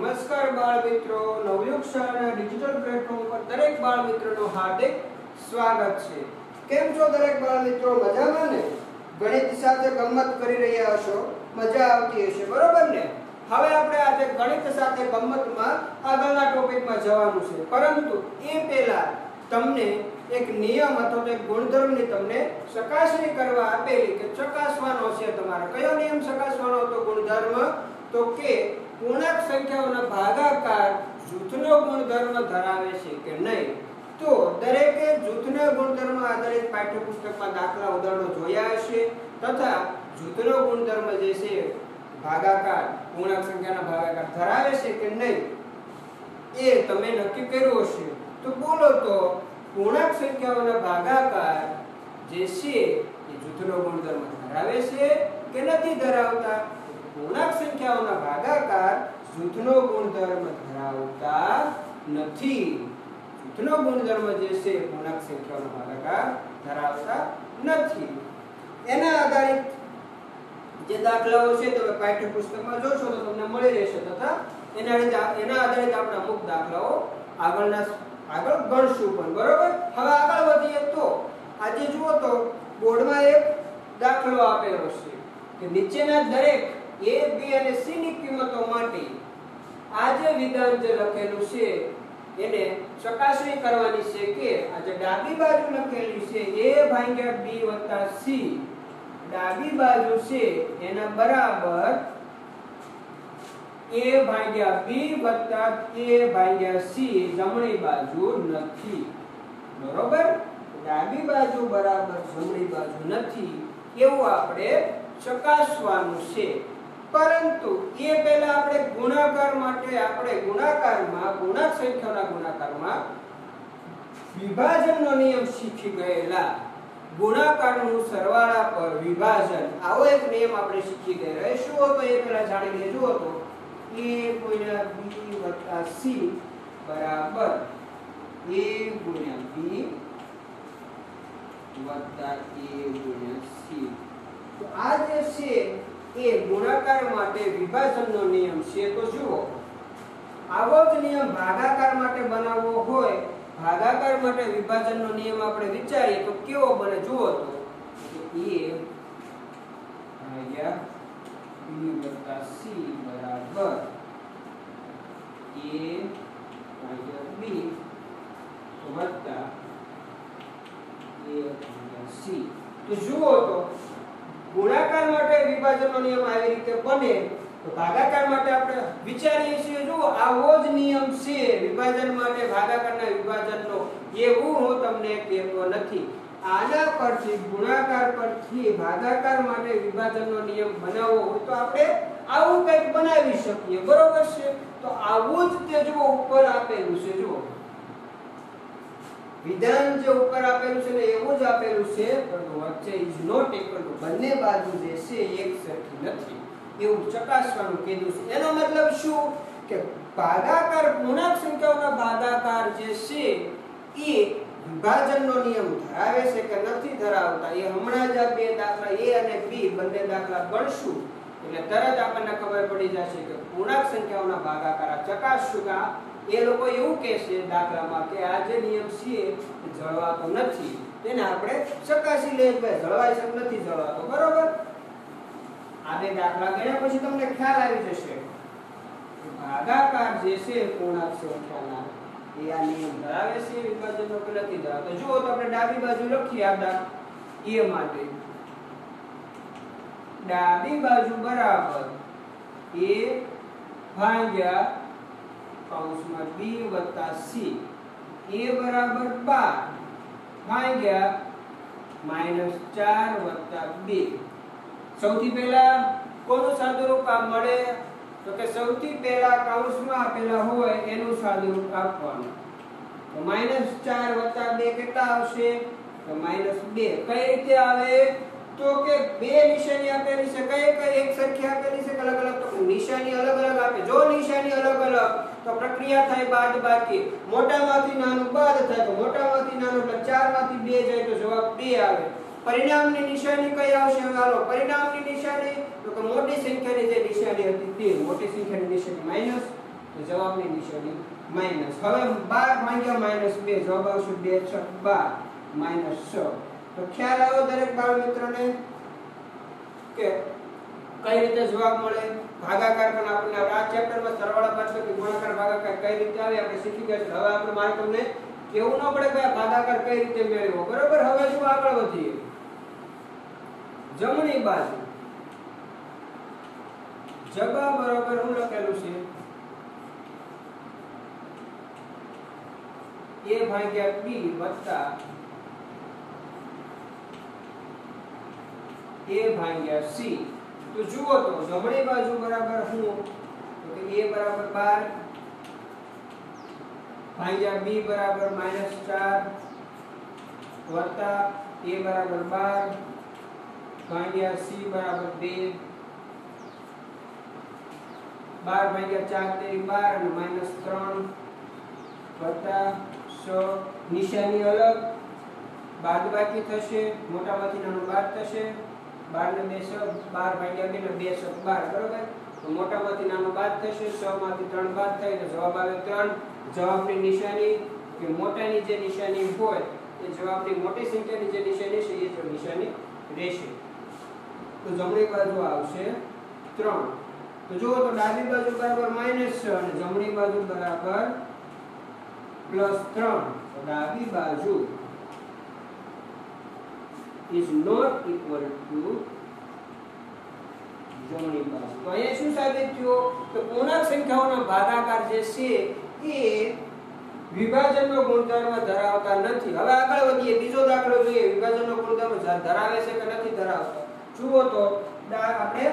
नमस्कार बाल मित्रों, नवयुग शाळाना डिजिटल प्लेटफॉर्म पर દરેક બાળ મિત્રોનું હાર્દિક સ્વાગત છે। કેમ છો દરેક બાળ મિત્રો? મજામાં ને? ગણિત સાથે ગમ્મત કરી રહ્યા હશો, મજા આવતી હશે, બરોબર ને? હવે આપણે આજે ગણિત સાથે ગમ્મતમાં આગળના ટોપિકમાં જવાનું છે, પરંતુ એ પહેલા તમને એક નિયમ અથવા તો એક ગુણધર્મની તમને ચકાસણી કરવા આપેલી કે ચકાસવાનો છે તમારે કયો નિયમ ચકાસવાનો હતો ગુણધર્મ, તો કે पूर्णांक संख्याओं भागाकार जूथनो गुणधर्म धरावे छे के नहीं। तो दरेके जूथना गुणधर्म आधारित पाठ्यपुस्तक में दाखला उदाहरणों जोया हशे तथा जूथनो गुणधर्म जे छे भागाकार पूर्णांक संख्याना भागाकार धरावे छे के नहीं ए तमे नक्की कर्युं हशे। तो बोलो तो पूर्णांक संख्याओं भागाकार जे छे ए जूथनो गुणधर्म धरावे छे के नथी धरावता? पूर्णांक संख्याओं ना भागाकार जूथनो गुणधर्म धरावता नहीं। जूथनो गुणधर्म जैसे पूर्णांक संख्याओं ना भागाकार धरावता नहीं। एना आधारित जे दाखलाओ छे तमे पाठ्यपुस्तक में जोशो तो तमने मळी रहेशे तथा एना आधारित आपणे अमुक दाखलाओ आगळ गणशुं पण, बरोबर। हवे आगळ वधीए तो आज जुओ तो बोर्ड में एक दाखलो आपेलो छे के नीचेना दरेक A, B અને C ની કિંમતો માટે આ જે વિધાન જે લખેલું છે એને ચકાસણી કરવાની છે કે આ જે ડાબી બાજુ લખેલું છે A ભાગ્યા B વત્તા C ડાબી બાજુ છે એના બરાબર A ભાગ્યા B વત્તા A ભાગ્યા C જમણી બાજુ નથી, બરોબર। ડાબી બાજુ બરાબર જમણી બાજુ નથી એવું આપણે ચકાસવાનું છે। परंतु ये पहला आपने गुणाकार माटे आपने गुणाकार मां गुणक संख्याओं गुणाकार मां विभाजन नो नियम सीखी गयेला। गुणाकार नु सरवाळा पर विभाजन आवो एक नियम आपने सीखी गया रहे। शुं हतो ए पहला जाणी लेजो। हतो a गुणा b वत्ता c बराबर a गुणा b वत्ता a गुणा c। तो आज से ए गुणाकार माटे विभाजनનો નિયમ છે। તો જુઓ આવો જ નિયમ ભાગાકાર માટે બનાવવો હોય, ભાગાકાર માટે વિભાજનનો નિયમ આપણે વિચારીએ તો કેવો બને જુઓ તો a ભાગ્યા b વત્તા c બરાબર a ભાગ્યા b વત્તા a ભાગ્યા c। તો જુઓ તો गुणाकार माटे विभाजनનો नियम આવી રીતે બને તો ભાગાકાર માટે આપણે વિચારીએ છીએ જો આવો જ નિયમ છે વિભાજન માટે ભાગાકારના વિભાજનનો એવું હું તમને કહેતો નથી। આના પરથી ગુણાકાર પરથી ભાગાકાર માટે વિભાજનનો નિયમ બનાવવો હોય તો આપણે આવું કંઈક બનાવી શકીએ, બરોબર છે। તો આવું જ તે જો ઉપર આપેલું છે, જો विधान जो ऊपर आपेलू छे ने एवू ज आपेलू छे परंतु वच्चे इज नॉट इक्वल टू बन्ने बाजू जे छे एक सरखी नथी एवू चकासवानुं कीधुं छे। एनो मतलब शुं के भागाकार पूर्णांक संख्याओना भागाकार जे छे ए विभाजननो नियम धरावे छे के नथी धरावता। ए हमणा ज आ बे दाखला ए अने बी बंने दाखला गणशुं એટલે તરત આપણને ખબર પડી જશે કે પૂર્ણાંક સંખ્યાઓના ભાગાકાર ચકાસશું કે એ લોકો એવું કહેશે દાખલામાં કે આ જે નિયમ છે જળવાતો નથી તેને આપણે ચકાસી લઈએ કે જળવાય છે કે નથી જળવાતો, બરોબર। આ બે દાખલા ગણ્યા પછી તમને ખ્યાલ આવી જશે કે ભાગાકાર જે છે પૂર્ણાંક સંખ્યાના એ આ નિયમ ધરાવે છે વિભાજનનો કે નથી ધરાવતો। જુઓ તો આપણે ડાબી બાજુ લખીએ આપણા a માટે डाबी बाजू बराबर a भाग्या पाउस में b वत्ता c a बराबर 12 भाग्या -4 वत्ता 2। સૌથી પહેલા કોનું સાદુરૂપ મળે તો કે સૌથી પહેલા કૌંસમાં આપેલા હોય એનું સાદુરૂપ આપવાનું। તો -4 વત્તા 2 કેટલા આવશે? તો -2। કઈ રીતે આવે तो के बे निशानी आपेली से कई कई एक संख्या आपेली से अलग-अलग तो निशानी अलग-अलग आपे जो निशानी अलग-अलग तो प्रक्रिया थाय बादबाकी मोटाમાંથી નાનું બાદ થાય તો મોટામાંથી નાનું એટલે 4 માંથી 2 જાય તો જવાબ 2 આવે। પરિણામની નિશાની કઈ આવશે? હાલો પરિણામની નિશાની તો કે મોટી સંખ્યાની જે નિશાની હતી તે મોટી સંખ્યાની નિશાની तो जवाब नहीं निशानी माइनस। હવે 12 ભાગ્યા -2 જવાબ આવશે 2 6 12 -6। તો ખ્યાલ આવ્યો દરેક બાળ મિત્રોને કે કઈ રીતે જવાબ મળે? ભાગાકાર પણ આપણે આ ચેપ્ટરમાં સરવાળા પરથી કે ગુણાકાર ભાગાકાર કઈ રીતે આવે આપણે શીખી ગયા। હવે આપણે મારે તમને કેવું ન પડે કે ભાગાકાર કઈ રીતે મેળવવો, બરોબર? હવે જો આગળ વધીએ જમણી બાજુ જગા બરાબર હું લખેલું છે a Bhagya b Batta a Bhagya c। तो जुओ तो जमणी बाजू बराबर हूँ तो a बराबर 12 भाग्या b बराबर -4 बत्ता a बराबर 12 भाग्या c बराबर 2 12 भाग्या 4 12 -3 बत्ता तो निशानी अलग बादबाकी થશે, મોટામાંથી નાનું 12 થશે, 12 ને 2 12 ભાગ્યા 2 ને 2 12 બરોબર। તો મોટામાંથી નાનું 12 થશે, 6 માંથી 3 બાદ થાય તો જવાબ આવે 3। જવાબની નિશાની કે મોટાની જે નિશાની હોય એ જવાબની મોટી સંખ્યાની જે નિશાની છે એ જો નિશાની રહેશે તો જમણી બાજુ આવશે 3। તો જુઓ તો ડાબી બાજુ બરાબર -6 અને જમણી બાજુ બરાબર +3। तो डाबी बाजू इज नॉट इक्वल टू जमणी बाजू। तो ये શું સાબિત થયું કે પૂર્ણાંક સંખ્યાઓનો ભાગાકાર જે છે એ વિભાજનનો ગુણધર્મ ધરાવતા નથી। હવે આગળ વધીએ, બીજો દાખલો જોઈએ વિભાજનનો ગુણધર્મ ધરાવે છે કે નથી ધરાવતો। જુઓ તો આપણે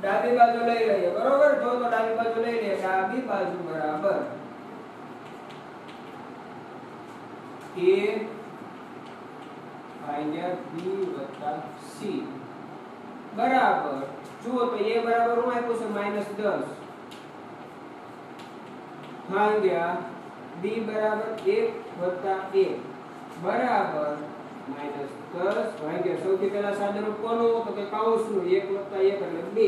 ડાબી બાજુ લઈ લઈએ, બરોબર? જો તો ડાબી બાજુ લઈ લઈએ, ડાબી બાજુ બરાબર a भाग्या b बटा c बराबर। जुओ तो a बराबर हूं आप्यो छे -10 भाग्या b बराबर 1 बटा 1 बराबर -10 भाग्या સૌથી પહેલા સાદુરૂપ કોનું તો કે કૌંસ નું 1 + 1 એટલે 2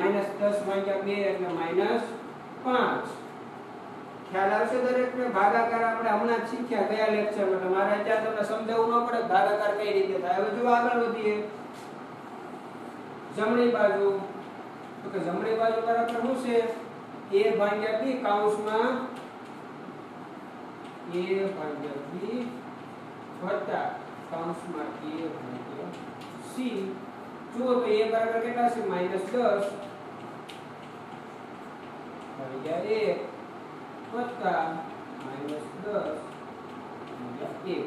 -10 ભાગ્યા 2 એટલે -5। ख्याल आवशे दरेकने भागाकार आपणे हमणा शीख्या गया लेक्चर में, मारे अत्यार तमने समजाववू न पड़े भागाकार कई रीते थाय। हवे जो आगळ वधीए जमणी बाजू तो के जमणी बाजू बराबर શું છે a ભાગ્યા b કૌંસમાં a ભાગ્યા b વત્તા કૌંસમાં a ભાગ્યા c। જુઓ તો a બરાબર કેટલા છે -10 ભાગ્યા 1 बत्ता -10 1। ગઈ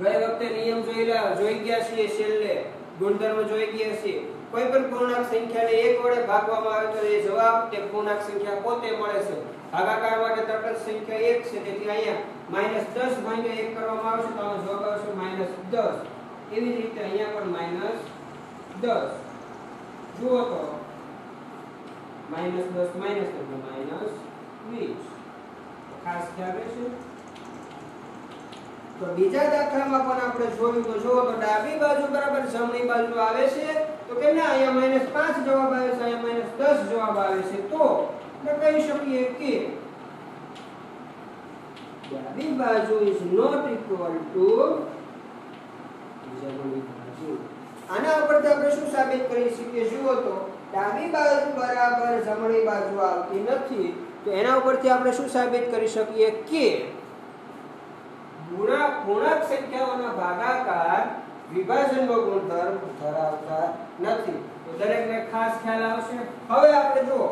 વખતે નિયમ જોઈ ગયા છીએ, છેલ્લે ગુણધર્મ જોઈ ગયા છીએ। કોઈ પણ પૂર્ણાંક સંખ્યાને 1 વડે ભાગવામાં આવે તો એ જવાબ કે પૂર્ણાંક સંખ્યા પોતે મળે છે। ભાગાકાર માટે તટસ્થ સંખ્યા 1 છે, તેથી અહીંયા -10 ભાગ્યા 1 કરવામાં આવશે તો આનો જવાબ આવશે -10। એવી જ રીતે અહીંયા પણ -10। જુઓ તો -10 માઈનસ એટલે -20। ખાસ ખ્યાલ છે। તો બીજા દાખલામાં પણ આપણે જોયું તો જો તો ડાબી બાજુ બરાબર જમણી બાજુ આવે છે તો કેમ ના અહીંયા -5 જવાબ આવે છે, અહીંયા -10 જવાબ આવે છે। તો આપણે કહી શકીએ કે ડાબી બાજુ ઇઝ નોટ ઇક્વલ ટુ જમણી બાજુ। આના ઉપરથી આપણે શું સાબિત કરી શકીએ? જુઓ તો ડાબી બાજુ બરાબર જમણી બાજુ આવતી નથી, તો એના ઉપરથી આપણે શું સાબિત કરી શકીએ કે પૂર્ણાંક સંખ્યાઓના ભાગાકાર વિભાજનનો ગુણધર્મ ધરાવતા નથી। તો દરેકને ખાસ ખ્યાલ આવશે। હવે આપણે જુઓ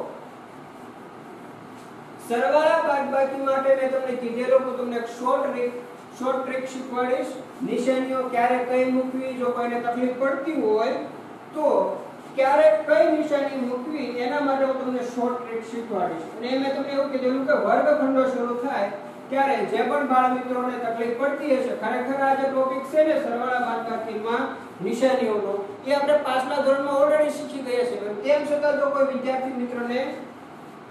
સરવાળા બાદબાકી માટે મેં તમને કીધેલું, હું તમને એક શોર્ટ ટ્રીક શીખવાડીશ। નિશાનીઓ ક્યારે કઈ મૂકવી, જો કોઈને તકલીફ પડતી હોય તો क्यारे कई निशानी मूकवी एना माटे हुं तमने शॉर्ट ट्रिक शीखवाडीश। अने एमां तमने एवुं कीधेलुं के वर्गखंडो शुरू थाय त्यारे जे पण बाळ मित्रोने तकलीफ पड़ती हशे, खरेखर आ जे टॉपिक छे ने सरवाळा बादबाकीमां निशानीओनो ए आपणे पाछला धोरणमां ऑलरेडी शीखी गया छे। तेम छतां जो कोई विद्यार्थी मित्रोने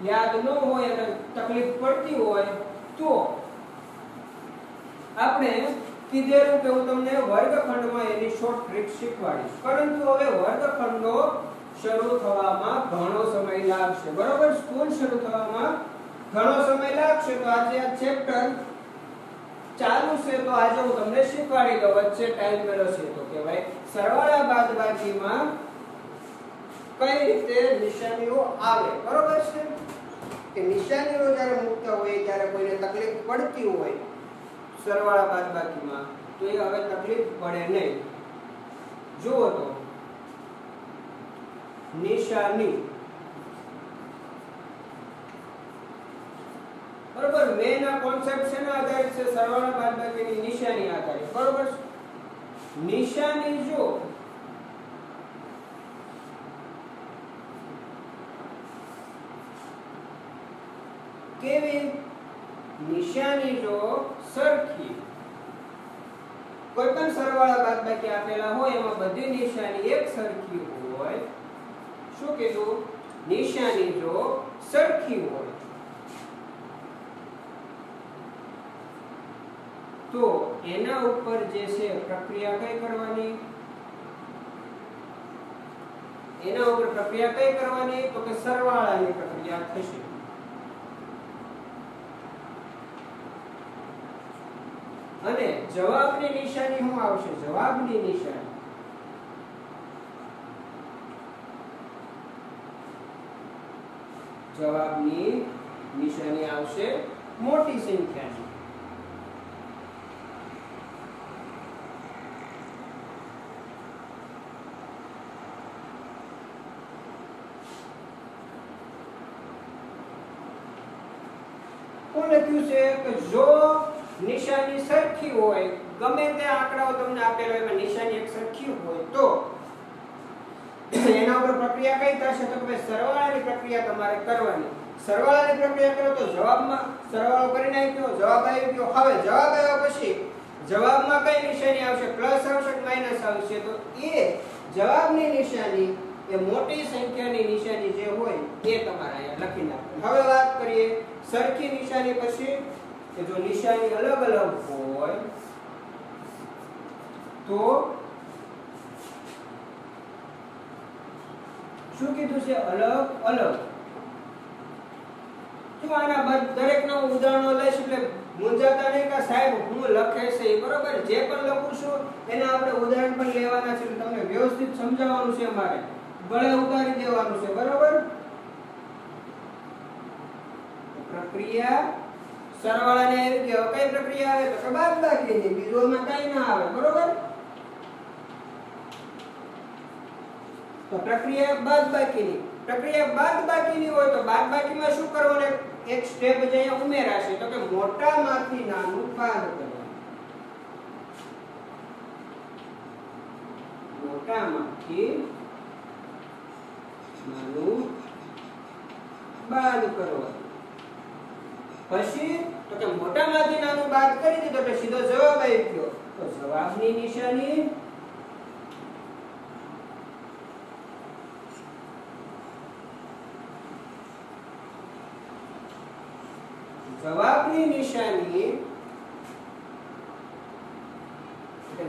याद न होय अने तकलीफ पड़ती होय तो आपणे કીધેલું કે હું તમને વર્ગખંડમાં એની શોર્ટ ટ્રીક શીખવાડીશ, પરંતુ હવે વર્ગખંડો શરૂ થવામાં ઘણો સમય આવશે બરોબર સ્કૂલ શરૂ થવામાં ઘણો સમય લાગશે તો આજે આ ચેપ્ટર ચાલુ છે તો આજે હું તમને શીખવાડી દઉં વચ્ચે ટાઈમ મળ્યો છે તો કહેવાય સરવાળા બાદબાકીમાં કઈ રીતે નિશાનીઓ આવે બરોબર છે કે નિશાનીઓ જ્યારે મુકતા હોય ત્યારે કોઈને તકલીફ પડતી હોય સરવાળા બાદબાકીમાં तो ये हमें तकलीफ पड़े नहीं जो तो निशानी बराबर मेन आ कॉन्सेप्ट से ना आधारित से सरवाना बादबाकी की निशानी आधारित बराबर निशानी जो केवी निशानी जो सरखी कोई पण सरवाळा बादबाकी आपेला होय एमां बधी निशानी एक सरखी होय शुं कीधुं निशानी जो सरखी होय तो एना उपर जे छे प्रक्रिया कई करवानी एना उपर प्रक्रिया कई करवानी तो के सरवाळानी प्रक्रिया थशे अने जवाबनी निशानी हूँ आवशे जवाबनी निशानी आवशे मोटी संख्या कोने क्यों से कि जो निशानी सरखी होय गमे ते आंकड़ाओ तमने आपेलो होय एमां निशानी एक सरखी होय तो एना उपर प्रक्रिया कई थशे तो के सरवाळानी प्रक्रिया तमारे करवानी सरवाळानी प्रक्रिया करो तो जवाबमां सरवाळो करी नाख्यो जवाब आवी गयो हवे जवाब आव्या पछी जवाबमां कई निशानी आवशे प्लस आवशे के माइनस आवशे तो ए जवाबनी निशानी ए मोटी संख्यानी निशानी जे होय ए तमारे अहींया લખી નાખो હવે વાત કરીએ સરખી નિશાની પછી કે જો નિશાની અલગ અલગ હોય તો શું કીધું છે અલગ અલગ તો આના દરેકના ઉદાહરણો લઈશ એટલે મૂંઝાતા નહીં કે સાહેબ હું લખે છે એ બરોબર જે પણ લખું છું એના આપણે ઉદાહરણ પણ લેવાના છે તમને વ્યવસ્થિત સમજાવવાનું છે મારે ગળે ઉતારી દેવાનું છે બરોબર પ્રક્રિયા सरवाला ने क्या कई प्रक्रिया है तो बाद बाकी नहीं बीजों में कहीं ना आवे बरोबर तो प्रक्रिया बाद बाकी नहीं होय तो बाद बाकी में શું કરવાનું એક સ્ટેપ જે અહીંયા ઉમેરાશે તો કે મોટામાંથી નાનું બાદ કરવાનું પછી તો કે મોટામાંથી નાનું બાદ કરી દીધું એટલે સીધો જવાબ આવી ગયો તો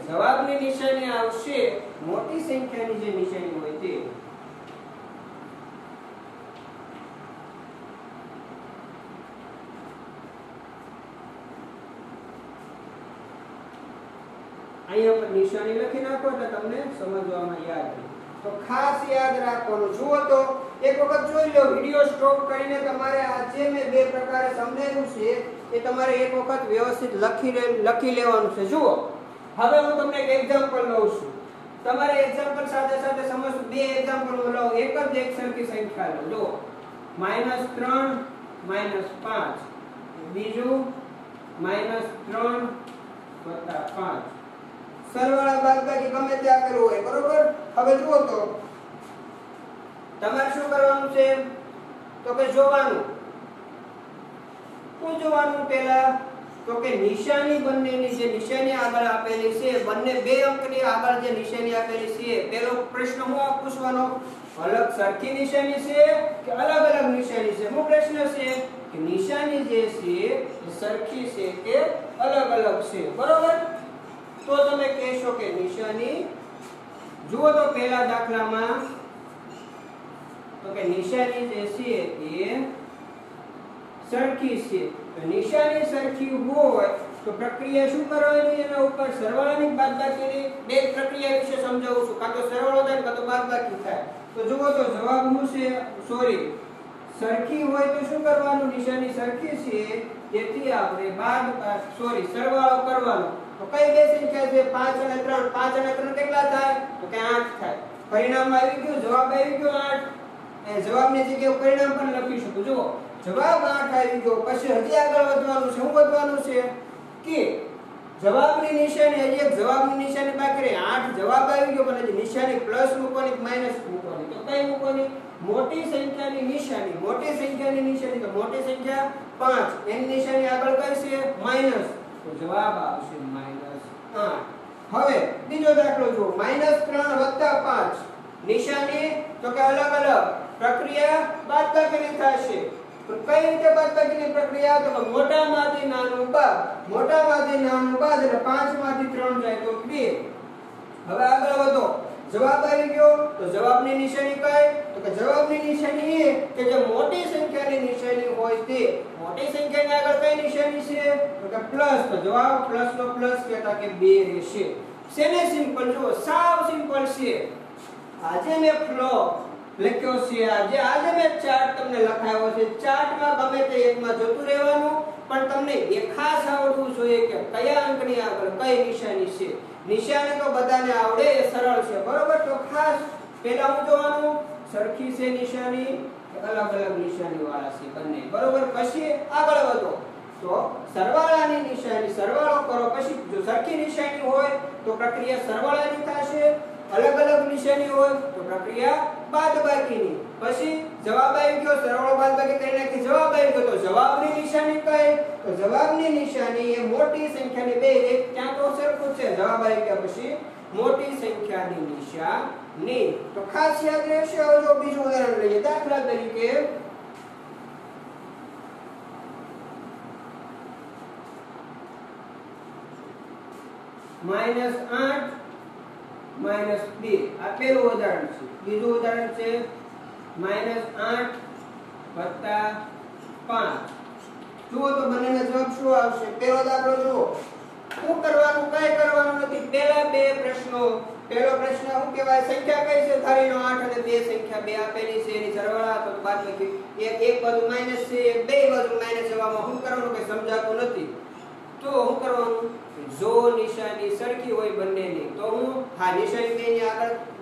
જવાબની નિશાની આવશે મોટી સંખ્યાની જે નિશાની હોય તે અહીંયા પર નિશાની લખી નાખો એટલે તમને સમજવામાં યાદ રહે તો ખાસ યાદ રાખવાનું જુઓ તો એક વખત જોઈ લો વિડિયો સ્ટોપ કરીને તમારે આજે મે બે પ્રકારે સમજાવ્યું છે એ તમારે એક વખત વ્યવસ્થિત લખી લેવાનું છે જુઓ હવે હું તમને એક એક્ઝામ્પલ લઉં છું તમારે એક્ઝામ્પલ સાથે સાથે સમજો બે એક્ઝામ્પલ હું લઉં એક જ એક સરખી સંખ્યા લો જુઓ -3 -5 બીજું -3 5 सरवाळा बादबाकी गमे त्या करवो होय बरोबर હવે જુઓ તો તમારે શું કરવાનું છે તો કે જોવાનું પહેલા તો કે નિશાની બંનેની જે નિશાની આગળ આપેલી છે બંને બે અંકની આગળ જે નિશાની આપેલી છે પહેલો પ્રશ્ન હું પૂછવાનો અલગ સરખી નિશાની છે કે અલગ અલગ નિશાની છે હું પ્રશ્ન છે કે નિશાની જે છે સરખી છે કે અલગ અલગ છે બરોબર तो તમે કહેશો કે નિશાની જુઓ તો પહેલા દાખલામાં Okay, નિશાની જે છે એ સરખી છે, તો નિશાની સરખી હોય તો પ્રક્રિયા શું કરવાની, એના ઉપર સરવાળાની બાદબાકીની બે પ્રક્રિયા વિશે સમજાવું છું, કાં તો સરવાળો થાય કાં તો બાદબાકી થાય। તો જુઓ તો જવાબ શું છે, સોરી સરખી હોય તો શું કરવાનું, નિશાની સરખી છે તેથી આપણે સરવાળો કરવાનો। તો કઈ બે સંખ્યા છે 5 અને 3, 5 અને 3 કેટલા થાય તો કે 8 થાય। પરિણામ આવી ગયું, જવાબ આવી ગયો 8, એ જવાબની જગ્યાએ પરિણામ પણ લખી શકો। જુઓ જવાબ 8 આવી ગયો, પછી હજી આગળ વધવાનું છે, શું વધવાનું છે કે જવાબની નિશાની, હજી એક જવાબની નિશાની બાકી રહે, 8 જવાબ આવી ગયો પણ હજી નિશાની પ્લસ મૂકવાની માઈનસ મૂકવાની, તો કઈ મૂકવાની, મોટી સંખ્યાની નિશાની, મોટી સંખ્યાની નિશાની, તો મોટી સંખ્યા 5 એની નિશાની આગળ કઈ છે માઈનસ, તો જવાબ આવશે -8। હવે બીજો દાખલો જો -3 + 5 નિશાની તો કે અલગ અલગ પ્રક્રિયા બાદબાકીની થશે, તો કઈ રીતે બાદબાકીની પ્રક્રિયા, તો મોટામાંથી નાનું બાદ, મોટામાંથી નાનું બાદ એટલે 5 માંથી 3 જાય તો 2। હવે આગળ વધો, જવાબ આવી ગયો તો જવાબની નિશાની કઈ, તો કે જવાબની નિશાની એ કે જે મોટી સંખ્યાની નિશાની હોય તે, મોટી સંખ્યાની આગળ કઈ નિશાની છે તો કે પ્લસ, તો જવાબ પ્લસ નો પ્લસ કહેતા કે 2 રહેશે। સેને સિમ્પલ, જો સાવ સિમ્પલ છે, આજે મે ફ્લો લખ્યો છે, આજે મે ચાર્ટ તમને લખાયો છે, ચાર્ટમાં ગમે તે એકમાં જતું રહેવાનું, પણ તમને એ ખાસ આવડવું જોઈએ કે કયા અંકની આગળ કઈ નિશાની છે। નિશાની તો બધાને આવડે, એ સરળ છે બરોબર, તો ખાસ પહેલા હું જોવાનું સરખી છે નિશાની, અલગ અલગ નિશાની વાળા છે બંને બરોબર, પછી આગળ વધો તો સરવાળાની નિશાની, સરવાળો કરો, પછી જો સરખી નિશાની હોય તો પ્રક્રિયા સરવાળાની થશે, અલગ અલગ નિશાની હોય તો પ્રક્રિયા બાદબાકીની, પછી જવાબ આવી ગયો, સરવાળો બાદબાકી કરીને કે જવાબ આવી ગયો, તો જવાબની નિશાની કઈ, તો જવાબની નિશાની એ મોટી સંખ્યાની બે, એક ક્યાં તો સરખું છે, જવાબ આવી ગયા પછી મોટી સંખ્યાની નિશાની, તો ખાસ યાદ રાખજો। હવે જો બીજું ઉદાહરણ લઈએ, દાખલા તરીકે -8 - 2, આ પહેલું ઉદાહરણ છે। બીજું ઉદાહરણ છે -8 + 5। જુઓ તો બંનેનો જવાબ શું આવશે, પહેલો દાખલો જુઓ, શું કરવાનું કાંઈ કરવાનું નથી, પહેલા બે પ્રશ્નો, પહેલો પ્રશ્ન શું કહેવાય, સંખ્યા કઈ છે થાળીનો 8 અને બે સંખ્યા બે આપેલી છે, એની સરવાળા તો બાદબાકી, એક બાજુ માઈનસ છે એક બે બાજુ માઈનસ, જવાબમાં શું કરવાનું કે સમજાતું નથી, તો હું કરવાનું જો નિશાની સરખી હોય બંનેની તો હું નિશાની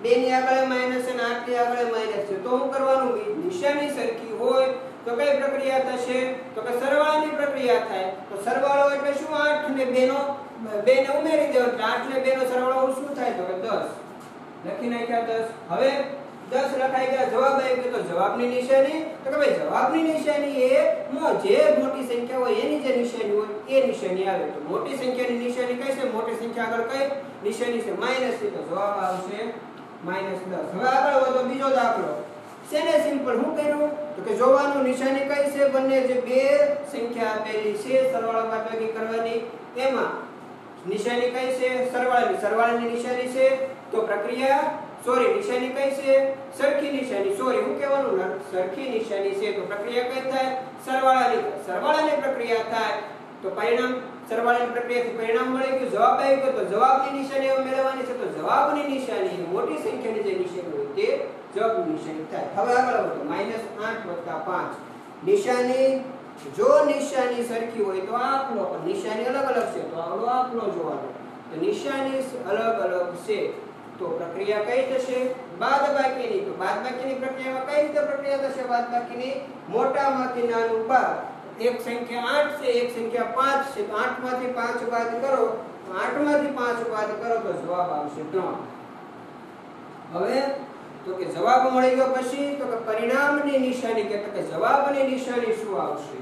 બે ની આગળ માઈનસ અને 8 ની આગળ માઈનસ છે, તો હું કરવાનું નિશાની સરખી હોય તો કઈ પ્રક્રિયા થશે, તો કે સરવાળાની પ્રક્રિયા થાય, તો સરવાળો એટલે શું, 8 ને 2 નો 2 ને ઉમેરી દેવો એટલે 8 ને 2 નો સરવાળો શું થાય, તો કે 10 લખી નાખ્યા 10। હવે 10 લખાઈ ગયા, જવાબ આવી ગયો, તો જવાબની નિશાની, તો કે ભાઈ જવાબની નિશાની એ જે મોટી સંખ્યા હોય એની જે નિશાની હોય એ નિશાની આવે, તો મોટી સંખ્યાની નિશાની કઈ છે, મોટી સંખ્યા આગળ કઈ નિશાની છે માઈનસ છે, તો જવાબ આવશે -10। હવે આગળ વધો, બીજો દાખલો સેને સિમ્પલ, હું કર્યું તો કે જોવાનું નિશાની કઈ છે બંને, જે બે સંખ્યા આપેલી છે સરવાળો બાદબાકી કરવાની, એમાં નિશાની કઈ છે સરવાળાની નિશાની છે, તો નિશાની કઈ છે સરખી નિશાની, સરખી નિશાની છે તો પ્રક્રિયા કઈ થાય સરવાળાની પ્રક્રિયા થાય, તો પરિણામ સરવાળાની પ્રક્રિયાથી પરિણામ મળે કે જવાબ આવી ગયો, તો જવાબની નિશાની હવે મેળવવાની છે, તો જવાબની નિશાની મોટી સંખ્યાની જે નિશાની હોય તે જવાબની નિશાની થાય। હવે આગળ વધો, -8 + 5 નિશાની, જો નિશાની સરખી હોય તો આકલો, પણ નિશાની અલગ અલગ છે તો આવડો આકલો જોવાનો, તો નિશાની અલગ અલગ છે તો પ્રક્રિયા કઈ થશે બાદબાકીની, તો બાદબાકીની પ્રક્રિયામાં કઈ રીતે પ્રક્રિયા થશે, બાદબાકીની મોટામાંથી નાનું બાદ, એક સંખ્યા 8 છે એક સંખ્યા 5 છે, તો 8 માંથી 5 બાદ કરો, 8 માંથી 5 બાદ કરો તો જવાબ આવશે 3। હવે તો કે જવાબ મળી ગયો, પછી તો કે પરિણામની નિશાની કે જવાબની નિશાની શું આવશે,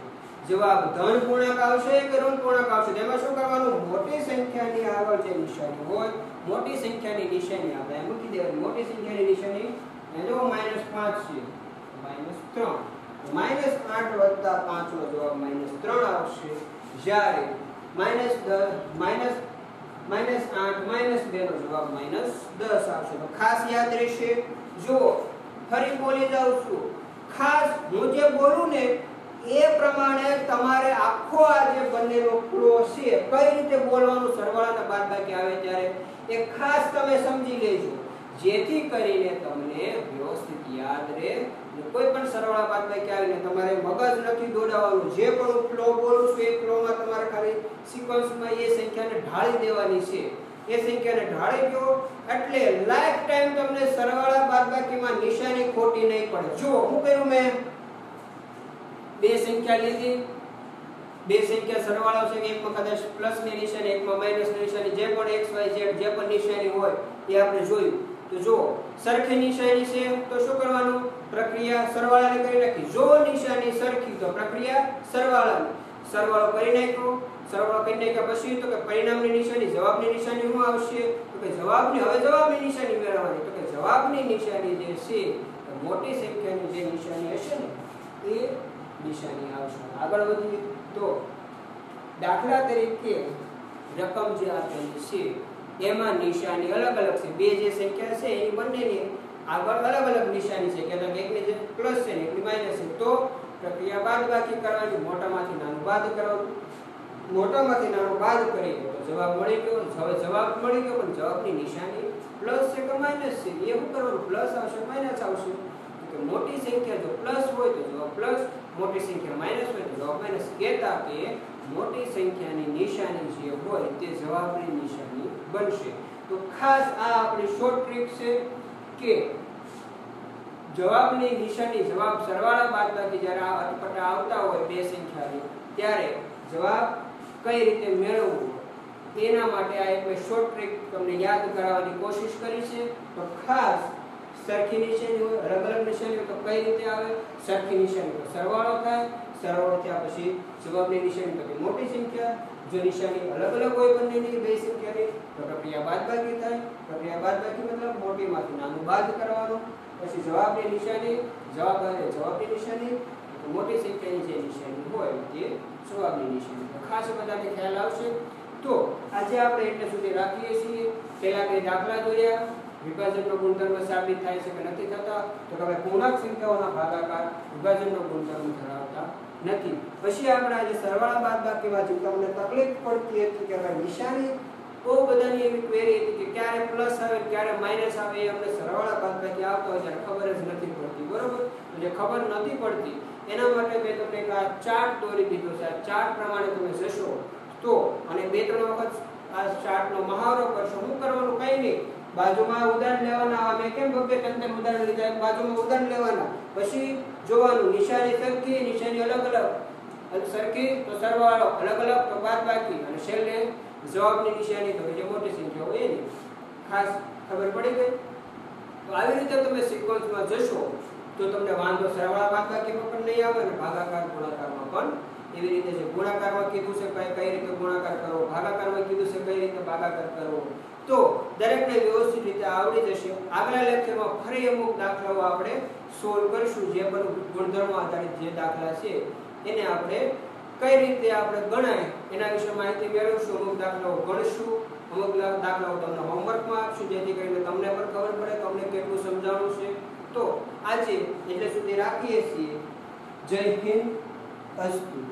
જવાબ ધન પૂર્ણાંક આવશે કે ઋણ પૂર્ણાંક આવશે, તેમાં શું કરવાનું, મોટી સંખ્યાની આગળ જે નિશાની હોય મોટી સંખ્યાની નિશાની આપણે મૂકી દેવાની, મોટી સંખ્યાની નિશાની એટલે -5 છે -3, -8 + 5 નો જવાબ -3 આવશે, જ્યારે -8 - 2 નો જવાબ -10 આવશે, તો ખાસ યાદ રહેશે। જો ફરી બોલી જાઉં છું खास हूँ जो बोलू ने ए प्रमाणे तमारे आखो आज बनेलो पूरो छे कई रीते बोलवानुं सरवाळाना बादबाकी आवे त्यारे एक खास तमे समजी लेजो जेथी करीने तमने व्यवस्थित याद रहे। कोई पण सरवाळा बादबाकी आवीने तमारे मगज नथी दोडावानुं जे पण फ्लो बोलू छे ए फ्लोमां तमारे खाली सीक्वन्समां ए संख्याने ढाळी देवानी छे। ए संख्याने ढाळी दो એટલે લાઈફ ટાઈમ તમને સરવાળા બાદબાકીમાં નિશાની ખોટી નહીં પડે। જો હું કહ્યું મે બે સંખ્યા લીધી, બે સંખ્યા સરવાળો છે કે એક માં કદાચ પ્લસ ની નિશાની એક માં માઈનસ ની નિશાની જે પણ x y z જે પણ નિશાની હોય એ આપણે જોયું। તો જો સરખી નિશાની છે તો શું કરવાનું? પ્રક્રિયા સરવાળાને કરી નાખી। જો નિશાની સરખી તો પ્રક્રિયા સરવાળાની, સરવાળો કરી નાખ્યો। સરવાળો કરી નાખ્યા પછી તો કે પરિણામની નિશાની જવાબની નિશાની શું આવશે? તો કે જવાબની હવે જવાબની નિશાની મેળવવાની। તો કે જવાબની નિશાની જે છે મોટી સંખ્યાની જે નિશાની હશે ને એ निशानी आवश्यक। આગળ વધીએ તો દાખલા તરીકે રકમ જે આપેલી છે એમાં નિશાની અલગ અલગ છે, બે જે સંખ્યા છે એ બંનેની આગળ અલગ અલગ નિશાની છે, એટલે કે એકની જે પ્લસ છે ને એકની માઈનસ છે। તો પ્રક્રિયા બાદબાકી કરવાની, મોટામાંથી નાનું બાદ કરવાનું, મોટામાંથી નાનું બાદ કરીએ તો જવાબ મળી ગયો। હવે જવાબ મળી ગયો પણ જવાબની નિશાની પ્લસ છે કે માઈનસ છે એ શું કરવાનું? પ્લસ આવશે માઈનસ આવશે। તો મોટી સંખ્યા જો પ્લસ હોય તો જવાબ પ્લસ, મોટી સંખ્યા માઈનસ હોય તો જવાબ માઈનસ। કહેતા કે મોટી સંખ્યાની નિશાની જે હોય તે જવાબની નિશાની બનશે। તો ખાસ આ આપણી શોર્ટ ટ્રીક છે કે જવાબની નિશાની જવાબ સરવાળા બાદબાકી જ્યારે આ અટપટા આવતા હોય બે સંખ્યાની ત્યારે જવાબ કઈ રીતે મેળવવો તેના માટે આ એક શોર્ટ ટ્રીક તમને યાદ કરાવવાની કોશિશ કરી છે। તો ખાસ સરખી નિશાની હોય, અલગ અલગ નિશાની તો કઈ રીતે આવે? સરખી નિશાની તો સરવાળો થાય, સરવાળો થયા પછી જવાબની નિશાની તો મોટી સંખ્યા, જો નિશાની અલગ અલગ હોય બંનેની બે સંખ્યાની તો પ્રક્રિયા બાદબાકી થાય। પ્રક્રિયા બાદબાકી મતલબ મોટીમાંથી નાનું બાદ કરવાનું, પછી જવાબની નિશાની, જવાબ આવે જવાબની નિશાની, મોટી સંખ્યાની જે નિશાની હોય તે જવાબની નિશાની। તો ખાસ બધાને ખ્યાલ આવશે। તો આજે આપણે એટલે સુધી રાખીએ છીએ। પહેલા બે દાખલા જોયા, વિભાજનનો ગુણધર્મ સાબિત થાય છે કે નથી થતા, તો આપણે પૂર્ણાંક સંખ્યાઓના ભાગાકાર વિભાજનનો ગુણધર્મ ધરાવતા નથી। પછી આપણે આજે સરવાળા બાદબાકીમાં જો તમને તકલીફ પડતી હતી કે ભાઈ નિશાની બહુ બધાની એવી ક્વેરી હતી કે ક્યારે પ્લસ આવે ક્યારે માઈનસ આવે, એ આપણે સરવાળા બાદબાકી આવતો હોય ત્યારે ખબર જ નથી પડતી, બરોબર? એટલે ખબર નથી પડતી એના માટે મેં તમને એક આ ચાર્ટ દોરી દીધો છે। આ ચાર્ટ પ્રમાણે તમે જશો તો અને બે ત્રણ વખત આ ચાર્ટનો મહાવરો કરશો। શું કરવાનું? કંઈ નહીં, बाजूમાં ઉદાહરણ લેવાના। અમે કેમ બબે તંત્ર ઉદાહરણ લીધા એક बाजूમાં ઉદાહરણ લેવાના, પછી જોવાનું નિશાની સરખી, નિશાની અલગ અલગ, સરખી તો સરવાળો, અલગ અલગ તો બાદબાકી, અને છેલ્લે જવાબની નિશાની તો જે મોટી સંખ્યા હોય એની। ખાસ ખબર પડી ગઈ? તો આવી રીતે તમે સિક્વન્સમાં જશો તો તમને વાંધો સરવાળા બાદબાકીમાં પણ નહીં આવે અને ભાગાકાર ગુણાકારમાં પણ। એવી રીતે જે ગુણાકારમાં કીધું છે કઈ રીતે ગુણાકાર કરવો, ભાગાકારમાં કીધું છે કઈ રીતે ભાગાકાર કરવો, તો દરેકને વ્યવસ્થિત રીતે આવડી જશે। આગલા લેક્ચરમાં ફરી અમુક દાખલાઓ આપણે સોલ્વ કરીશું, જે પણ ગુણધર્મો આધારિત જે દાખલા છે એને આપણે કઈ રીતે આપણે ગણાય એના વિશે માહિતી મેળવીશું। અમુક દાખલાઓ ગણશું, અમુક દાખલાઓ તમને હોમવર્કમાં આપશું, જેથી કરીને તમને પણ ખબર પડે કે અમને કેટલું સમજાવવું છે। તો આજે એટલે સુધી રાખીએ છીએ। જય હિન્દ, અસ્તુ।